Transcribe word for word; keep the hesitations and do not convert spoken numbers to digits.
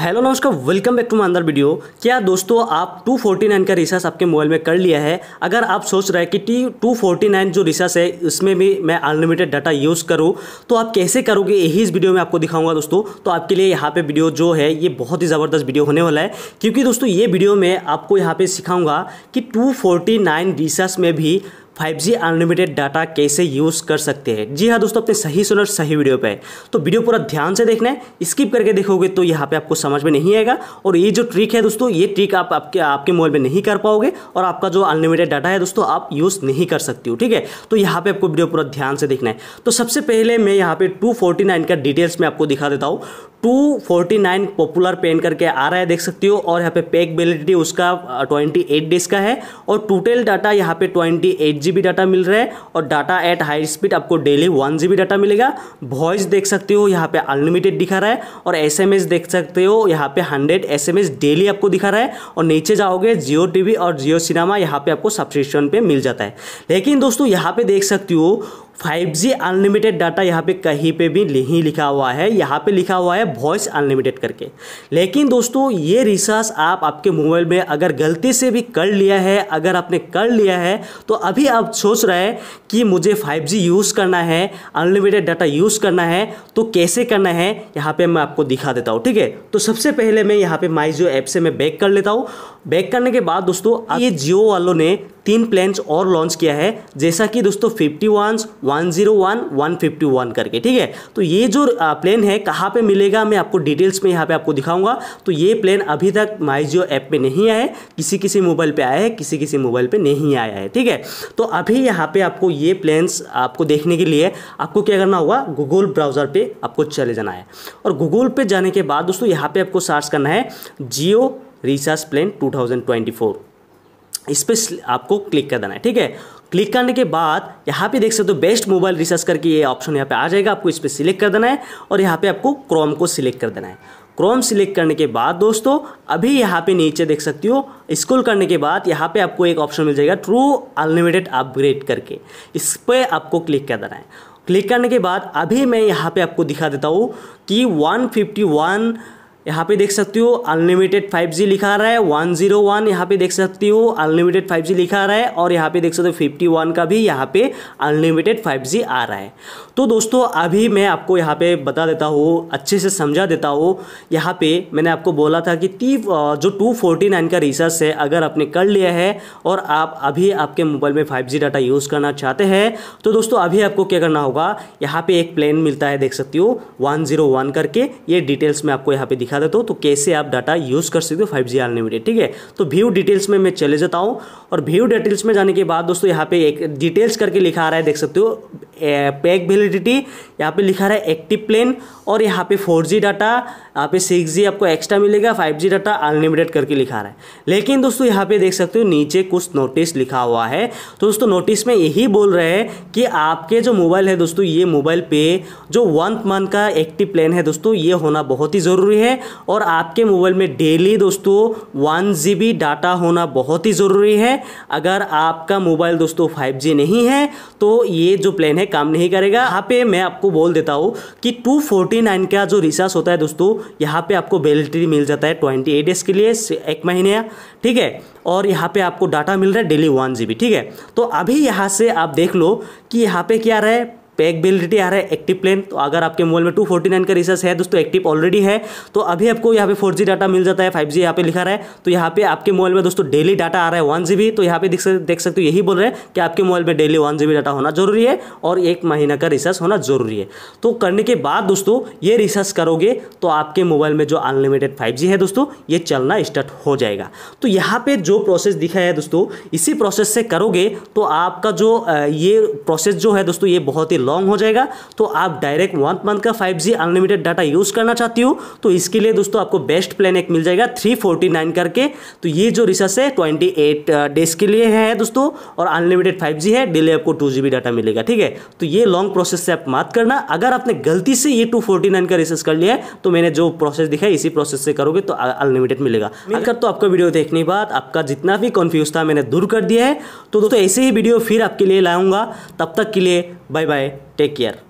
Hello नमस्कार, welcome back to my अंदर video. क्या दोस्तों आप टू फोर्टी नाइन का रिचार्ज आपके मोबाइल में कर लिया है? अगर आप सोच रहे हैं कि टी टू फोर्टी नाइन जो रिचार्ज है इसमें भी मैं अनलिमिटेड डाटा यूज़ करूं, तो आप कैसे करोगे यही इस वीडियो में आपको दिखाऊंगा दोस्तों। तो आपके लिए यहाँ पे वीडियो जो है ये बहुत ही ज़बरदस्त वीडियो होने वाला है, क्योंकि दोस्तों ये वीडियो में आपको यहाँ पर सिखाऊँगा कि टू फोर्टी नाइन रिचार्ज में भी फाइव जी अनलिमिटेड डाटा कैसे यूज़ कर सकते हैं। जी हाँ दोस्तों, अपने सही सुनर सही वीडियो पे। तो वीडियो पूरा ध्यान से देखना है, स्किप करके देखोगे तो यहाँ पे आपको समझ में नहीं आएगा। और ये जो ट्रिक है दोस्तों, ये ट्रिक आप आपके आपके मोबाइल में नहीं कर पाओगे और आपका जो अनलिमिटेड डाटा है दोस्तों आप यूज़ नहीं कर सकते हो, ठीक है। तो यहाँ पर आपको वीडियो पूरा ध्यान से देखना है। तो सबसे पहले मैं यहाँ पर टू फोर्टी नाइन का डिटेल्स में आपको दिखा देता हूँ। टू फोर्टी नाइन पॉपुलर पेन करके आ रहा है, देख सकते हो। और यहाँ पे पैक वैलिडिटी उसका ट्वेंटी एट डेज का है और टोटल डाटा यहाँ पे twenty eight G B data मिल रहा है। और डाटा एट हाई स्पीड आपको daily one G B data मिलेगा। वॉइस देख सकते हो यहाँ पे अनलिमिटेड दिखा रहा है। और एस एम एस देख सकते हो यहाँ पे hundred S M S daily आपको दिखा रहा है। और नीचे जाओगे जियो टी वी और जियो सिनेमा यहाँ पे आपको सब्सक्रिप्शन पे मिल जाता है। लेकिन दोस्तों यहाँ पे देख सकते हो फाइव जी अनलिमिटेड डाटा यहाँ पे कहीं पे भी नहीं लिखा हुआ है, यहाँ पे लिखा हुआ है वॉइस अनलिमिटेड करके। लेकिन दोस्तों ये रिचार्ज आप आपके मोबाइल में अगर गलती से भी कर लिया है, अगर आपने कर लिया है तो अभी आप सोच रहे हैं कि मुझे फाइव जी यूज़ करना है, अनलिमिटेड डाटा यूज़ करना है, तो कैसे करना है यहाँ पर मैं आपको दिखा देता हूँ, ठीक है। तो सबसे पहले मैं यहाँ पर माई जियो ऐप से मैं बैक कर लेता हूँ। बैक करने के बाद दोस्तों ये जियो वालों ने तीन प्लान्स और लॉन्च किया है, जैसा कि दोस्तों fifty one, one zero one, one fifty one करके, ठीक है। तो ये जो प्लान है कहाँ पे मिलेगा मैं आपको डिटेल्स में यहाँ पे आपको दिखाऊंगा। तो ये प्लान अभी तक माई जियो ऐप पे नहीं आया है, किसी किसी मोबाइल पे आया है, किसी किसी मोबाइल पे नहीं आया है, ठीक है। तो अभी यहाँ पे आपको ये प्लान्स आपको देखने के लिए आपको क्या करना होगा, गूगल ब्राउज़र पर आपको चले जाना है। और गूगल पर जाने के बाद दोस्तों यहाँ पर आपको सर्च करना है Jio recharge plan two thousand twenty four, इस पर आपको क्लिक कर देना है, ठीक है। क्लिक करने के बाद यहाँ पे देख सकते हो तो बेस्ट मोबाइल रिचार्ज करके ये ऑप्शन यहाँ पे आ जाएगा, आपको इस पर सिलेक्ट कर देना है। और यहाँ पे आपको क्रोम को सिलेक्ट कर देना है। क्रोम सिलेक्ट करने के बाद दोस्तों अभी यहाँ पे नीचे देख सकती हो, स्क्रॉल करने के बाद यहाँ पे आपको एक ऑप्शन मिल जाएगा ट्रू अनलिमिटेड अपग्रेड करके, इस पर आपको क्लिक कर देना है। क्लिक करने के बाद अभी मैं यहाँ पर आपको दिखा देता हूँ कि वन फिफ्टी वन यहाँ पे देख सकती हो अनलिमिटेड फाइव जी लिखा रहा है, वन जीरो वन यहाँ पे देख सकती हो अनलिमिटेड फाइव जी लिखा रहा है। और यहाँ पे देख सकते हो फिफ्टी वन का भी यहाँ पे अनलिमिटेड फाइव जी आ रहा है। तो दोस्तों अभी मैं आपको यहाँ पे बता देता हूँ, अच्छे से समझा देता हूँ। यहाँ पे मैंने आपको बोला था कि टी जो टू फोर्टी नाइन का रिचार्ज है अगर आपने कर लिया है और आप अभी आपके मोबाइल में फाइव जी डाटा यूज़ करना चाहते हैं तो दोस्तों अभी आपको क्या करना होगा, यहाँ पर एक प्लान मिलता है देख सकती हो वन जीरो वन करके, ये डिटेल्स में आपको यहाँ पर दिखा देता हूँ तो कैसे आप डाटा यूज़ कर सकते हो फाइव जी अनलिमिटेड, ठीक है। तो व्यू डिटेल्स में मैं चले जाता हूँ। और व्यू डिटेल्स में जाने के बाद दोस्तों यहाँ पे एक डिटेल्स करके लिखा आ रहा है, देख सकते हो पैक वैलिडिटी यहाँ पे लिखा रहा है, एक्टिव प्लान। और यहाँ पे फोर जी डाटा, यहाँ पे सिक्स जी आपको एक्स्ट्रा मिलेगा, फाइव जी डाटा अनलिमिटेड करके लिखा रहा है। लेकिन दोस्तों यहाँ पे देख सकते हो नीचे कुछ नोटिस लिखा हुआ है। तो दोस्तों नोटिस में यही बोल रहे हैं कि आपके जो मोबाइल है दोस्तों ये मोबाइल पे जो वन मंथ का एक्टिव प्लान है दोस्तों ये होना बहुत ही ज़रूरी है। और आपके मोबाइल में डेली दोस्तों वन जी बी डाटा होना बहुत ही ज़रूरी है। अगर आपका मोबाइल दोस्तों फाइव जी नहीं है तो ये जो प्लान है काम नहीं करेगा। यहाँ पे मैं आपको बोल देता हूँ कि टू फोर्टी नाइन का जो रिचार्ज होता है दोस्तों यहाँ पे आपको वैलिडिटी मिल जाता है ट्वेंटी एट डेज के लिए, एक महीने, ठीक है। और यहाँ पे आपको डाटा मिल रहा है डेली वन जी बी, ठीक है। तो अभी यहाँ से आप देख लो कि यहाँ पे क्या रहा है, पैक वैलिडिटी आ रहा है, एक्टिव प्लान। तो अगर आपके मोबाइल में टू फोर्टी नाइन का रिचार्ज है दोस्तों, एक्टिव ऑलरेडी है, तो अभी आपको यहाँ पे फोर जी डाटा मिल जाता है, फाइव जी यहाँ पे लिखा रहा है। तो यहाँ पे आपके मोबाइल में दोस्तों डेली डाटा आ रहा है वन जी बी। तो यहाँ पे देख सकते देख सकते हो यही बोल रहे हैं कि आपके मोबाइल में daily one G B data होना जरूरी है और एक महीना का रिचार्ज होना जरूरी है। तो करने के बाद दोस्तों ये रिचार्ज करोगे तो आपके मोबाइल में जो अनलिमिटेड फाइव जी है दोस्तों ये चलना स्टार्ट हो जाएगा। तो यहाँ पर जो प्रोसेस दिखा है दोस्तों इसी प्रोसेस से करोगे तो आपका जो ये प्रोसेस जो है दोस्तों ये बहुत ही लॉन्ग हो जाएगा। तो आप डायरेक्ट वन मंथ का five G unlimited data use करना चाहती हो तो इसके लिए दोस्तों आपको बेस्ट प्लान एक मिल जाएगा थ्री फोर्टी नाइन करके। तो ये जो रिचार्ज है ट्वेंटी एट डेज के लिए है दोस्तों और अनलिमिटेड फाइव जी है, डेली आपको टू जी बी डाटा मिलेगा, ठीक है। तो ये लॉन्ग प्रोसेस से आप मत करना। अगर आपने गलती से ये टू फोर्टी नाइन का रिचार्ज कर लिया है तो मैंने जो प्रोसेस दिखाया इसी प्रोसेस से करोगे तो अनलिमिटेड मिलेगा। अगर तो आपका वीडियो देखने के बाद आपका जितना भी कन्फ्यूज था मैंने दूर कर दिया है। तो दोस्तों ऐसे ही वीडियो फिर आपके लिए लाऊंगा, तब तक के लिए बाय बाय, टेक केयर।